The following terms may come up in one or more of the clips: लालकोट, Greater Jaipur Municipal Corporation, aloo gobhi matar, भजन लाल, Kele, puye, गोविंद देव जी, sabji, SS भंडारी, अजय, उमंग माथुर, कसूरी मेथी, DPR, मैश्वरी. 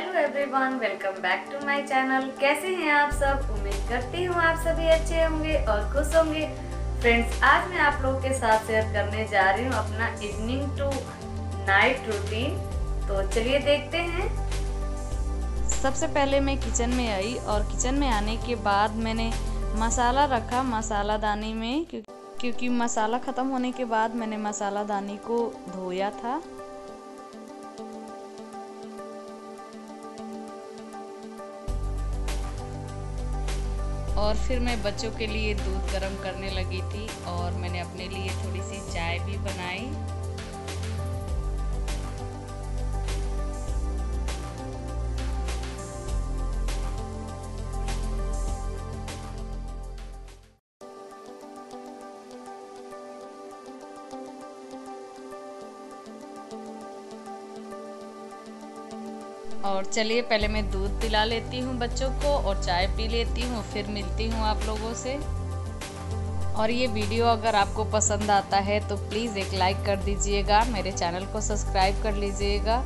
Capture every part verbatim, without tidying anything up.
Hello everyone, welcome back to my channel. कैसे हैं आप सब? उम्मीद करती हूँ आप सभी अच्छे होंगे और खुश होंगे। फ्रेंड्स, आज मैं आप लोग के साथ शेयर करने जा रही हूँ अपना इवनिंग टू नाइट रूटीन। तो चलिए देखते हैं। सबसे पहले मैं किचन में आई और किचन में आने के बाद मैंने मसाला रखा मसालादानी में, क्योंकि मसाला ख़त्म होने के बाद मैंने मसालादानी को धोया था। और फिर मैं बच्चों के लिए दूध गर्म करने लगी थी और मैंने अपने लिए थोड़ी सी चाय भी बनाई। और चलिए पहले मैं दूध पिला लेती हूँ बच्चों को और चाय पी लेती हूँ, फिर मिलती हूँ आप लोगों से। और ये वीडियो अगर आपको पसंद आता है तो प्लीज़ एक लाइक कर दीजिएगा, मेरे चैनल को सब्सक्राइब कर लीजिएगा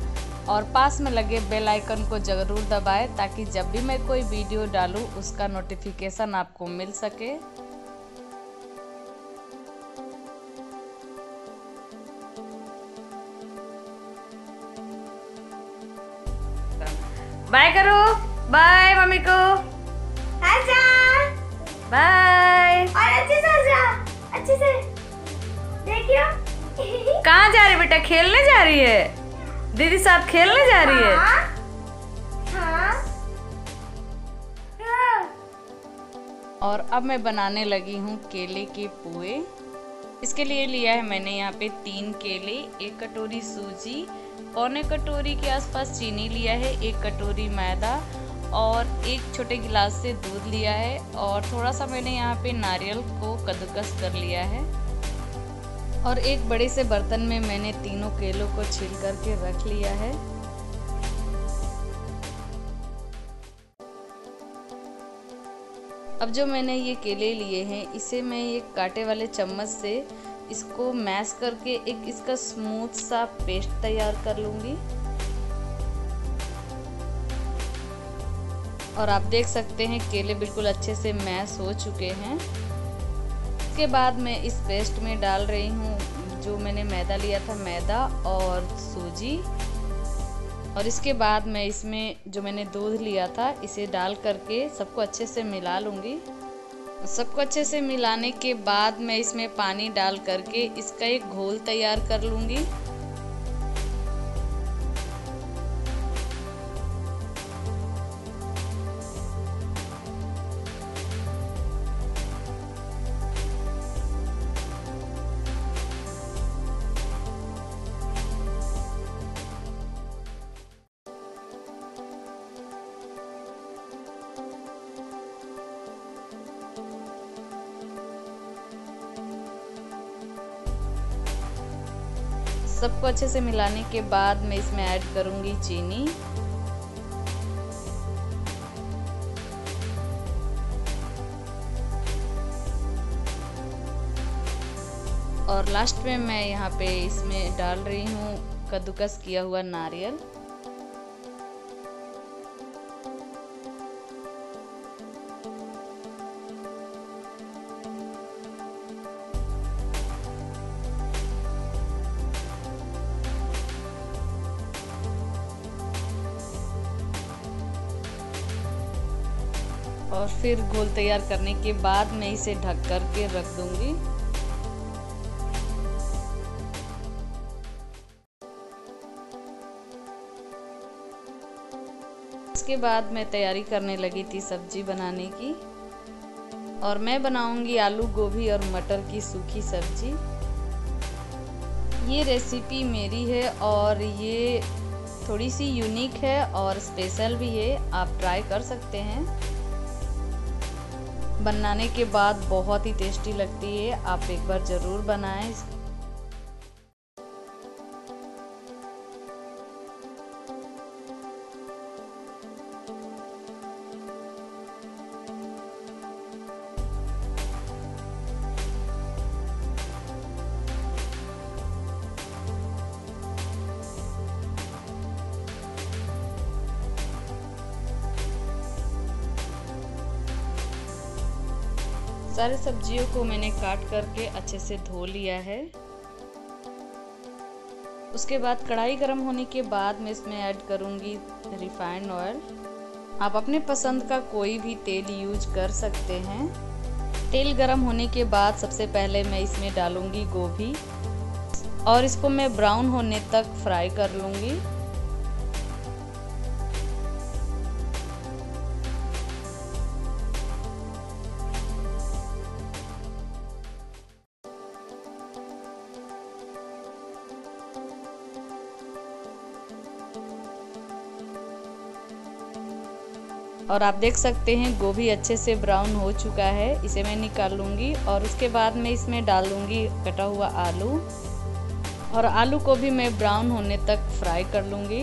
और पास में लगे बेल आइकन को ज़रूर दबाएं ताकि जब भी मैं कोई वीडियो डालूँ उसका नोटिफिकेशन आपको मिल सके। बाय करो, बाय मम्मी को, बाय। और अच्छे से जा, अच्छे से देखियो। कहाँ जा रही बेटा? खेलने जा रही है दीदी साथ, खेलने जा रही है। हाँ, हाँ, हाँ। और अब मैं बनाने लगी हूँ केले के पुए। इसके लिए लिया है मैंने यहाँ पे तीन केले, एक कटोरी सूजी, पौने कटोरी के आसपास चीनी लिया है, एक कटोरी मैदा और एक छोटे गिलास से दूध लिया है और थोड़ा सा मैंने यहाँ पे नारियल को कद्दूकस कर लिया है। और एक बड़े से बर्तन में मैंने तीनों केलों को छील करके रख लिया है। अब जो मैंने ये केले लिए हैं इसे मैं एक कांटे वाले चम्मच से इसको मैश करके एक इसका स्मूथ सा पेस्ट तैयार कर लूँगी। और आप देख सकते हैं केले बिल्कुल अच्छे से मैश हो चुके हैं। इसके बाद मैं इस पेस्ट में डाल रही हूँ जो मैंने मैदा लिया था, मैदा और सूजी। और इसके बाद मैं इसमें जो मैंने दूध लिया था इसे डाल करके सबको अच्छे से मिला लूँगी। सबको अच्छे से मिलाने के बाद मैं इसमें पानी डाल करके इसका एक घोल तैयार कर लूँगी। सबको अच्छे से मिलाने के बाद मैं इसमें ऐड करूंगी चीनी। और लास्ट में मैं यहाँ पे इसमें डाल रही हूँ कद्दूकस किया हुआ नारियल। और फिर घोल तैयार करने के बाद मैं इसे ढक करके रख दूंगी। इसके बाद मैं तैयारी करने लगी थी सब्जी बनाने की और मैं बनाऊंगी आलू गोभी और मटर की सूखी सब्जी। ये रेसिपी मेरी है और ये थोड़ी सी यूनिक है और स्पेशल भी है, आप ट्राई कर सकते हैं। बनाने के बाद बहुत ही टेस्टी लगती है, आप एक बार ज़रूर बनाएं। सारे सब्जियों को मैंने काट करके अच्छे से धो लिया है। उसके बाद कढ़ाई गर्म होने के बाद मैं इसमें ऐड करूंगी रिफाइंड ऑयल। आप अपने पसंद का कोई भी तेल यूज कर सकते हैं। तेल गर्म होने के बाद सबसे पहले मैं इसमें डालूंगी गोभी और इसको मैं ब्राउन होने तक फ्राई कर लूंगी। और आप देख सकते हैं गोभी अच्छे से ब्राउन हो चुका है, इसे मैं निकाल लूँगी। और उसके बाद मैं इसमें डाल दूँगी कटा हुआ आलू और आलू को भी मैं ब्राउन होने तक फ्राई कर लूँगी।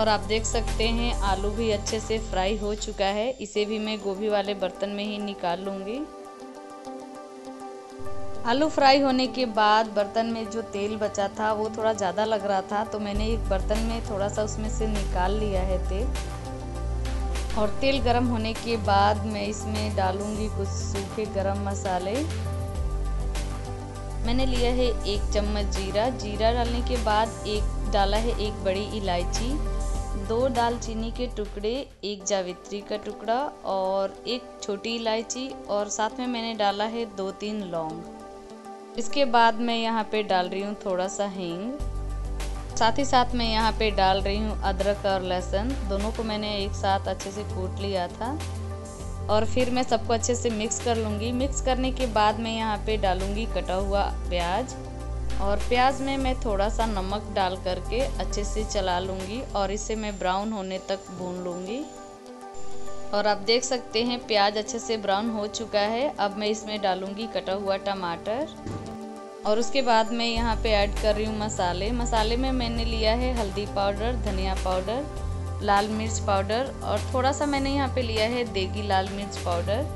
और आप देख सकते हैं आलू भी अच्छे से फ्राई हो चुका है, इसे भी मैं गोभी वाले बर्तन में ही निकाल लूँगी। आलू फ्राई होने के बाद बर्तन में जो तेल बचा था वो थोड़ा ज़्यादा लग रहा था, तो मैंने एक बर्तन में थोड़ा सा उसमें से निकाल लिया है तेल। और तेल गरम होने के बाद मैं इसमें डालूंगी कुछ सूखे गरम मसाले। मैंने लिया है एक चम्मच जीरा। जीरा डालने के बाद एक डाला है एक बड़ी इलायची, दो दालचीनी के टुकड़े, एक जावित्री का टुकड़ा और एक छोटी इलायची, और साथ में मैंने डाला है दो तीन लौंग। इसके बाद मैं यहाँ पे डाल रही हूँ थोड़ा सा हींग, साथ ही साथ मैं यहाँ पे डाल रही हूँ अदरक और लहसुन। दोनों को मैंने एक साथ अच्छे से कूट लिया था और फिर मैं सबको अच्छे से मिक्स कर लूँगी। मिक्स करने के बाद मैं यहाँ पे डालूँगी कटा हुआ प्याज, और प्याज में मैं थोड़ा सा नमक डाल करके अच्छे से चला लूँगी और इसे मैं ब्राउन होने तक भून लूँगी। और आप देख सकते हैं प्याज अच्छे से ब्राउन हो चुका है। अब मैं इसमें डालूँगी कटा हुआ टमाटर और उसके बाद मैं यहाँ पे ऐड कर रही हूँ मसाले। मसाले में मैंने लिया है हल्दी पाउडर, धनिया पाउडर, लाल मिर्च पाउडर और थोड़ा सा मैंने यहाँ पे लिया है देगी लाल मिर्च पाउडर।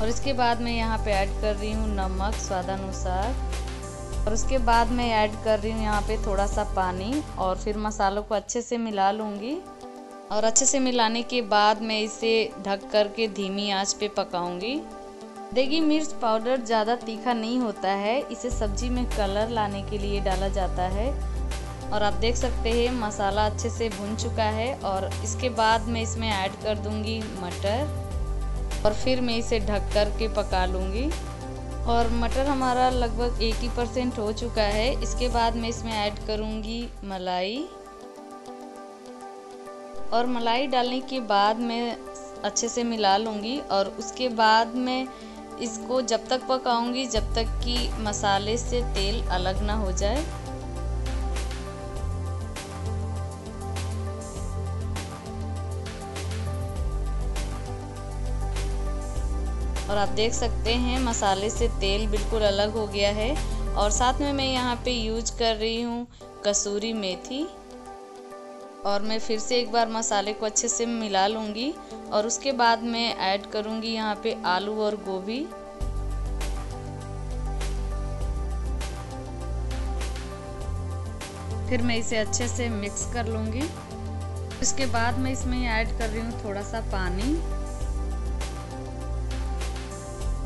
और इसके बाद मैं यहाँ पे ऐड कर रही हूँ नमक स्वादानुसार, और उसके बाद मैं ऐड कर रही हूँ यहाँ पे थोड़ा सा पानी और फिर मसालों को अच्छे से मिला लूँगी। और अच्छे से मिलाने के बाद मैं इसे ढक करके धीमी आँच पे पकाऊँगी। देगी मिर्च पाउडर ज़्यादा तीखा नहीं होता है, इसे सब्जी में कलर लाने के लिए डाला जाता है। और आप देख सकते हैं मसाला अच्छे से भुन चुका है और इसके बाद मैं इसमें ऐड कर दूंगी मटर और फिर मैं इसे ढक कर के पका लूँगी। और मटर हमारा लगभग अस्सी परसेंट हो चुका है। इसके बाद मैं इसमें ऐड करूँगी मलाई, और मलाई डालने के बाद मैं अच्छे से मिला लूँगी। और उसके बाद मैं इसको जब तक पकाऊंगी जब तक कि मसाले से तेल अलग ना हो जाए। और आप देख सकते हैं मसाले से तेल बिल्कुल अलग हो गया है। और साथ में मैं यहाँ पे यूज कर रही हूँ कसूरी मेथी, और मैं फिर से एक बार मसाले को अच्छे से मिला लूँगी। और उसके बाद मैं ऐड करूँगी यहाँ पे आलू और गोभी, फिर मैं इसे अच्छे से मिक्स कर लूँगी। उसके बाद मैं इसमें ऐड कर रही हूँ थोड़ा सा पानी,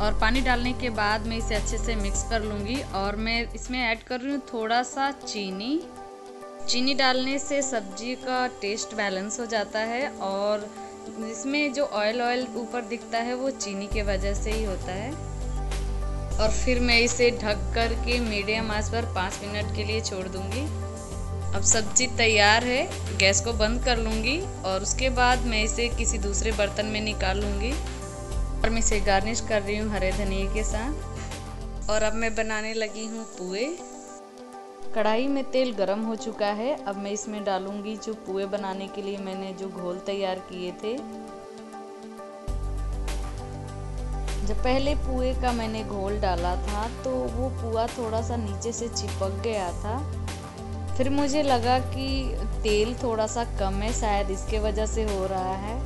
और पानी डालने के बाद मैं इसे अच्छे से मिक्स कर लूँगी। और मैं इसमें ऐड कर रही हूँ थोड़ा सा चीनी। चीनी डालने से सब्जी का टेस्ट बैलेंस हो जाता है, और इसमें जो ऑयल ऑयल ऊपर दिखता है वो चीनी के वजह से ही होता है। और फिर मैं इसे ढक कर के मीडियम आंच पर पाँच मिनट के लिए छोड़ दूंगी। अब सब्जी तैयार है, गैस को बंद कर लूँगी। और उसके बाद मैं इसे किसी दूसरे बर्तन में निकाल लूँगी और मैं इसे गार्निश कर रही हूँ हरे धनिया के साथ। और अब मैं बनाने लगी हूँ पुए। कढ़ाई में तेल गरम हो चुका है, अब मैं इसमें डालूंगी जो पुए बनाने के लिए मैंने जो घोल तैयार किए थे। जब पहले पुए का मैंने घोल डाला था तो वो पुआ थोड़ा सा नीचे से चिपक गया था, फिर मुझे लगा कि तेल थोड़ा सा कम है, शायद इसके वजह से हो रहा है।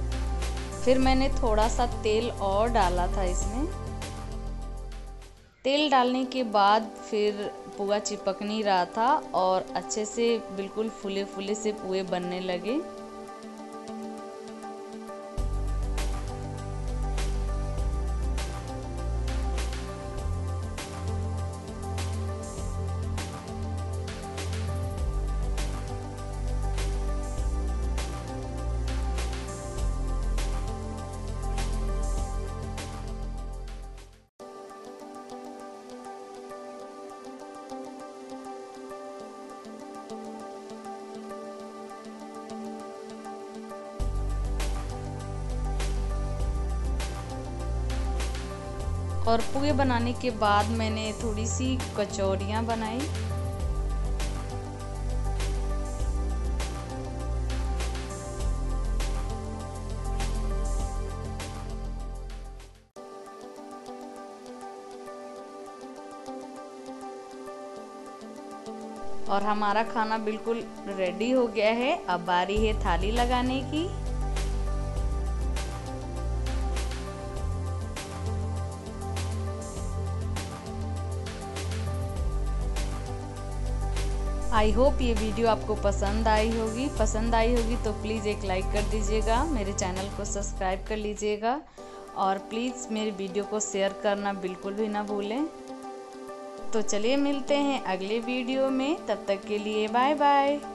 फिर मैंने थोड़ा सा तेल और डाला था इसमें। तेल डालने के बाद फिर पुआ चिपक नहीं रहा था और अच्छे से बिल्कुल फूले फूले से पुए बनने लगे। और पुए बनाने के बाद मैंने थोड़ी सी कचौड़ियाँ बनाई। और हमारा खाना बिल्कुल रेडी हो गया है। अब बारी है थाली लगाने की। आई होप ये वीडियो आपको पसंद आई होगी। पसंद आई होगी तो प्लीज़ एक लाइक कर दीजिएगा, मेरे चैनल को सब्सक्राइब कर लीजिएगा और प्लीज़ मेरी वीडियो को शेयर करना बिल्कुल भी ना भूलें। तो चलिए मिलते हैं अगले वीडियो में, तब तक के लिए बाय बाय।